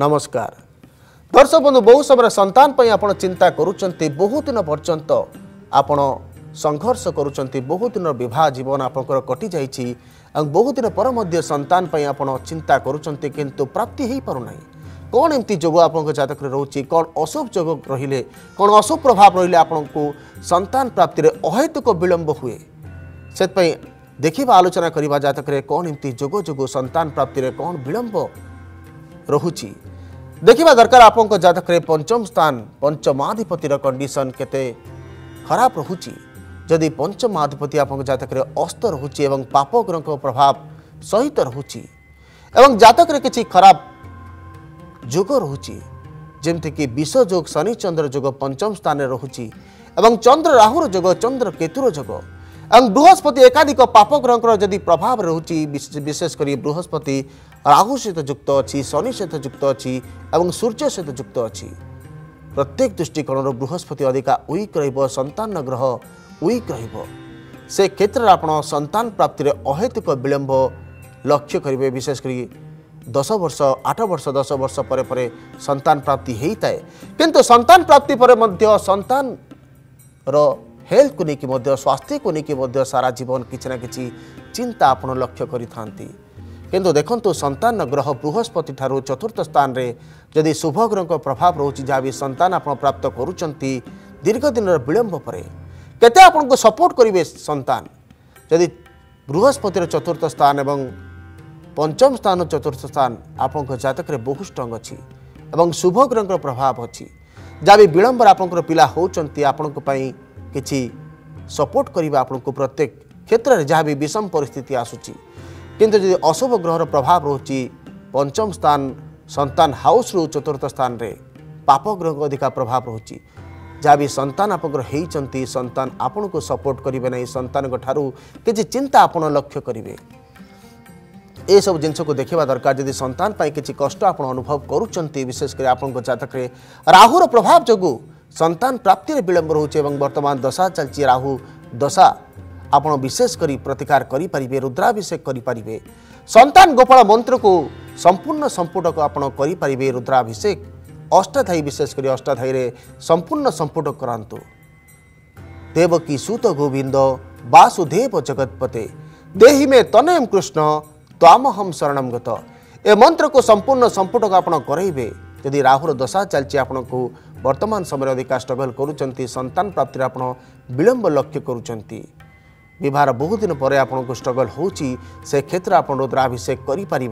नमस्कार दर्शक बंधु बहु समय संतान पर आप चिंता करुँच बहुत दिन पर्यंत आपण संघर्ष करुँच बहुत दिन विवाह जीवन आपंकर कटि जाइए और बहुत दिन पर संतान पर आपण चिंता करुँच किंतु प्राप्ति हो पारना कौन एमती जोग आप जतक रोचे कौन अशुभ जोग रहिले कौन अशुभ प्रभाव रहिले आपण को संतान प्राप्ति में अहेतुक विलंब हुए से देखा आलोचना करवा जतक कौन एमती जोग जोग संतान प्राप्ति में कौन विलंब रोची देखा दरकार आपंक जतक पंचम स्थान पंचमाधिपतिर कंडीशन केते खराब रोची जदि पंचमाधिपति आप जतक अस्त रोचे और पापग्रह प्रभाव सहित रोची एवं जतक किसी खराब जोग रोची जमती कि विष जोग शनि चंद्र जोग पंचम स्थान रोची एवं चंद्र राहुर जोग चंद्र केतुर जोग एवं बृहस्पति एकाधिक पापग्रह जदि प्रभाव रोची विशेषकर बृहस्पति राहु सहित युक्त अच्छी शनि सहित युक्त अच्छी और सूर्य सहित युक्त अच्छी प्रत्येक दृष्टिकोण बृहस्पति अधिका वीक संतान ग्रह वीक रे क्षेत्र में आपड़ संतान प्राप्ति में अहेतुक विलंब लक्ष्य करेंगे विशेषकर 10 वर्ष 8 वर्ष 10 वर्ष पर संतान प्राप्ति होता है किंतु संतान प्राप्ति पर संतान रो हेल्थ को लेकिन स्वास्थ्य को लेकिन सारा जीवन किसी ना किसी चिंता आप लक्ष्य करि किंतु देखंतु संतान ग्रह बृहस्पति ठारू चतुर्थ स्थान रे जदि शुभ ग्रह प्रभाव रोची जहाँ भी संतान आप प्राप्त करुँच दीर्घ दिन विलंब पर केते आपन को सपोर्ट करेंगे संतान जदि बृहस्पतिर चतुर्थ स्थान एवं पंचम स्थान चतुर्थ स्थान आपंक जतक बहुत स्ट्रंग अच्छी और शुभ ग्रह प्रभाव अच्छी जहाँ भी विलंबर आपंकर पिला होती आपंपाई किसी सपोर्ट करवा आपको प्रत्येक क्षेत्र में जहाँ भी विषम परिस्थिति आसूची किंतु जब अशुभ ग्रहर प्रभाव रोची पंचम स्थान संतान हाउस रू चतुर्थ स्थान रे पाप ग्रह अधिका प्रभाव रोची जहाँ भी संतान आपंकर होती संतान आपण को सपोर्ट करेंगे ना संतान ठारू किसी चिंता आप लक्ष्य करेंगे ये सब जिनस को देखा दरकार जदि संतान पर किसी कष्ट आप अनुभव करुँच विशेषकर आपंक जतक राहुर प्रभाव जो संतान प्राप्ति में विलंब रोचे और वर्तमान दशा चलती राहु दशा आप विशेषकर प्रतिकार करें रुद्राभिषेक करें संतान गोपाल मंत्र को संपूर्ण संपुटक आपरे रुद्राभिषेक अष्टाधायी विशेषकर अष्टाधायी रे संपूर्ण संपुटक करातु देवकी सुत गोविंद वासुदेव जगतपते देहि में तनयम कृष्ण त्वामहम शरणम गत ए मंत्र को संपूर्ण संपुटक आप करेंगे यदि राहुर दशा चलती आपण को वर्तमान समय अधिका स्ट्रगल करुँच संतान प्राप्ति आप विलंब लक्ष्य कर बहुत दिन पर आपण को स्ट्रगल होची से क्षेत्र आप रुद्राभिषेक करें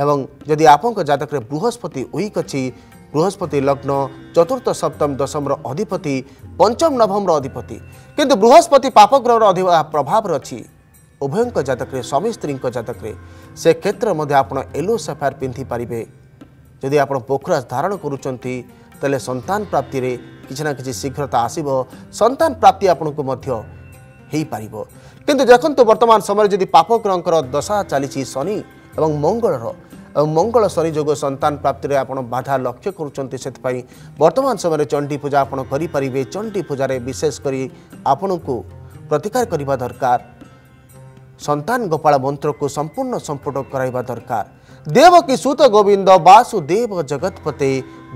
एवं जदि आपंक जतक बृहस्पति वीक अच्छी बृहस्पति लग्न चतुर्थ सप्तम दशम अधिपति पंचम नवम अधिपति किंतु बृहस्पति पापग्रह प्रभाव अच्छी उभयंक जतक स्वामी स्त्री जतक से क्षेत्र में आप येलो सफायर पिंधि पारे जदि आप पोखराज धारण करुँच संतान प्राप्ति में किसी ना किसी शीघ्रता आसो संतान प्राप्ति आपण को पार कितु देखो वर्तमान समय जब पापग्रह दशा चली शनि और मंगलर मंगल शनि जोग संतान प्राप्ति में आप बाधा लक्ष्य करुँच वर्तमान समय चंडी पूजा आप करें चंडी पूजा विशेषकर आपण को प्रतिकार करने दरकार संतान गोपाल मंत्र को संपूर्ण संपुटक कराइबा दरकार देवकी सुत गोविंद वासुदेव जगतपते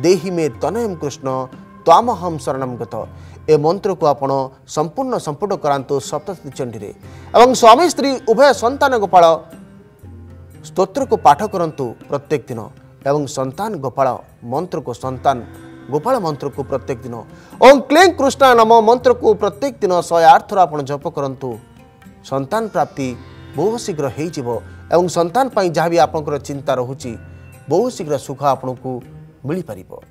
देहि में तनयम कृष्ण त्वामहम शरणम गत ए मंत्र को आपण संपूर्ण संपुटक करांतु सप्तती चंडी एवं स्वामी स्त्री उभय संतान गोपाल स्तोत्र को पाठ करंतु प्रत्येक दिन एवं संतान गोपाल मंत्र को प्रत्येक दिन ओम क्लीं कृष्णा नमः मंत्र को प्रत्येक दिन 108 थर आपण जप करंतु संतान प्राप्ति बहुत शीघ्र हो संतान पर जहाँ भी आपंकर चिंता रोची बहुत शीघ्र सुख आपन को मिल पार।